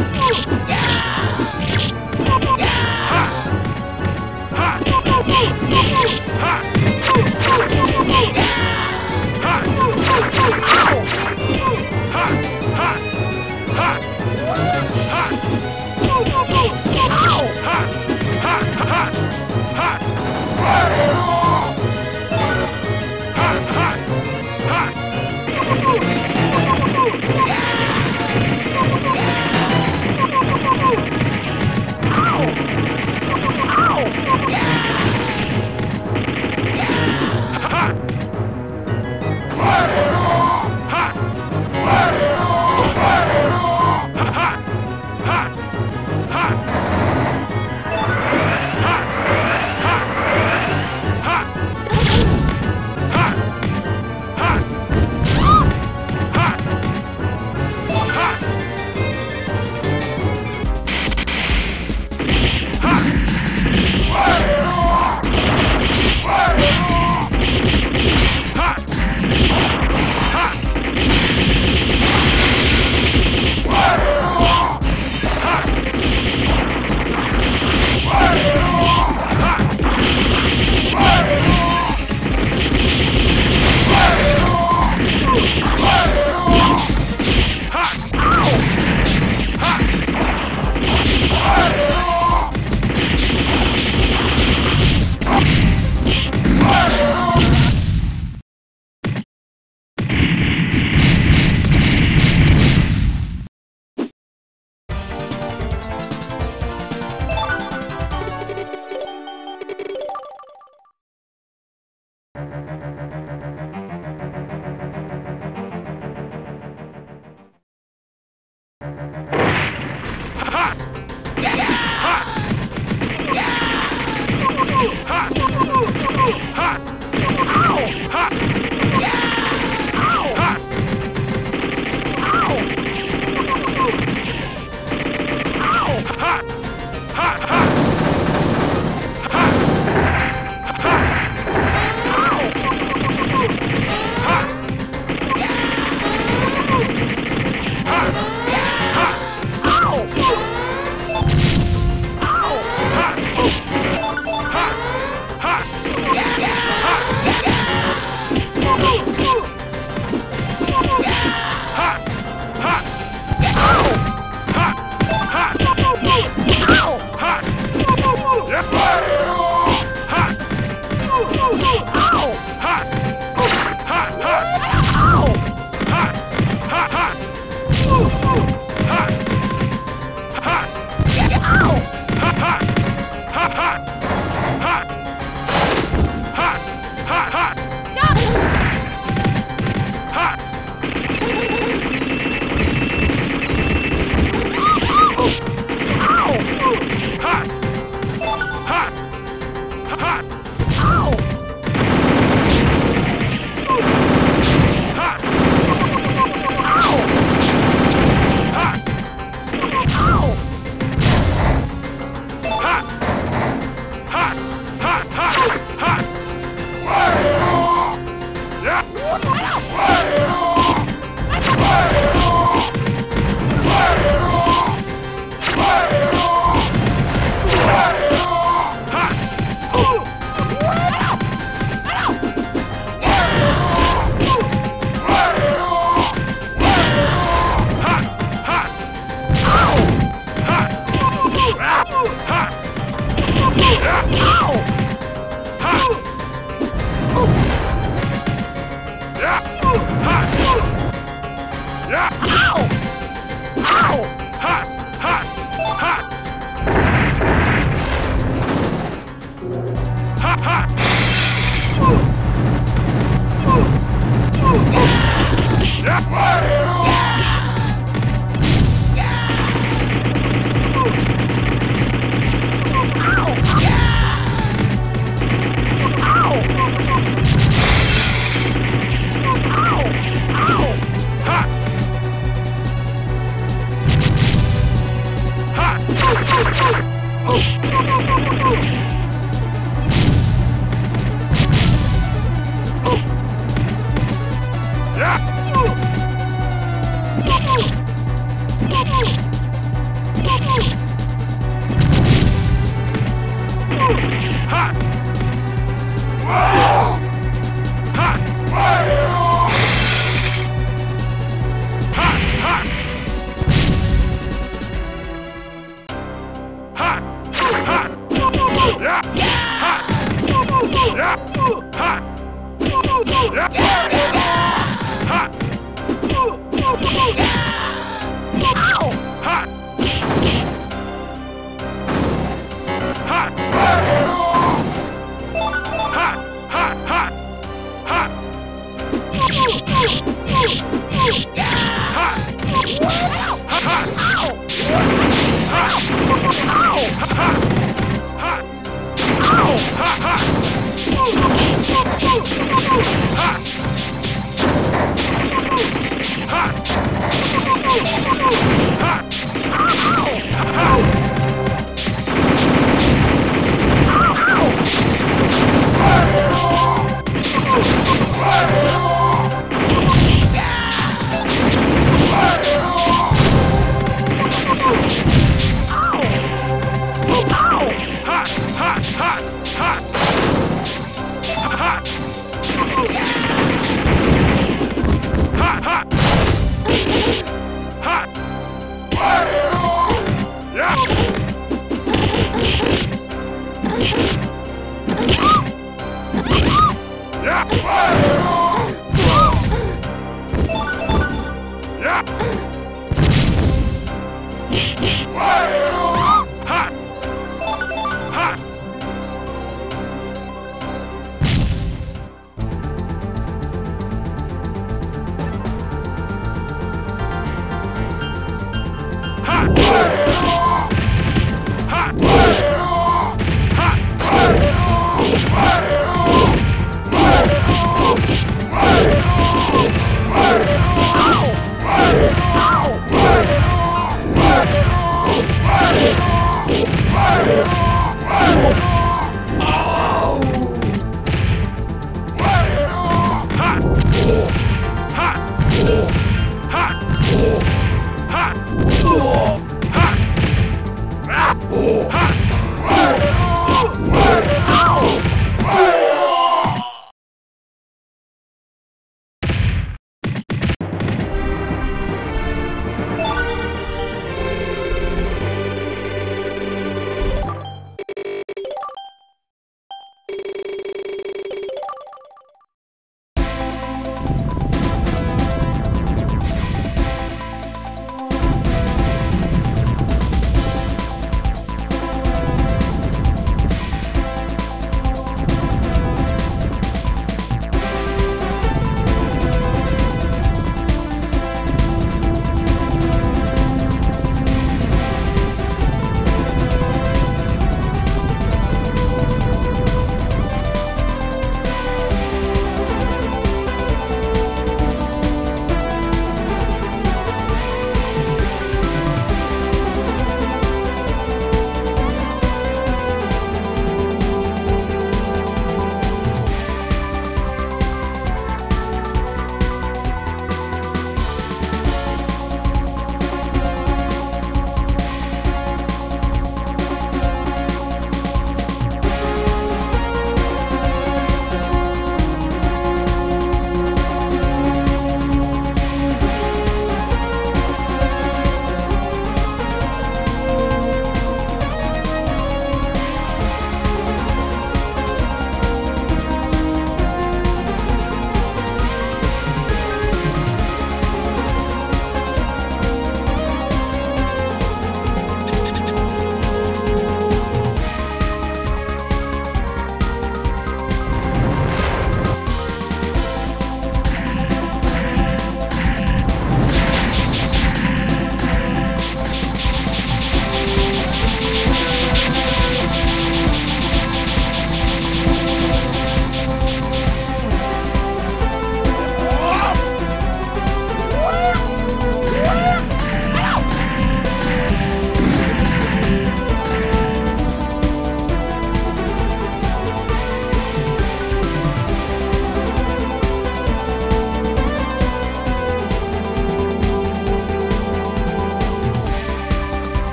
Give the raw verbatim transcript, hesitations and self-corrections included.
Oh! Fire!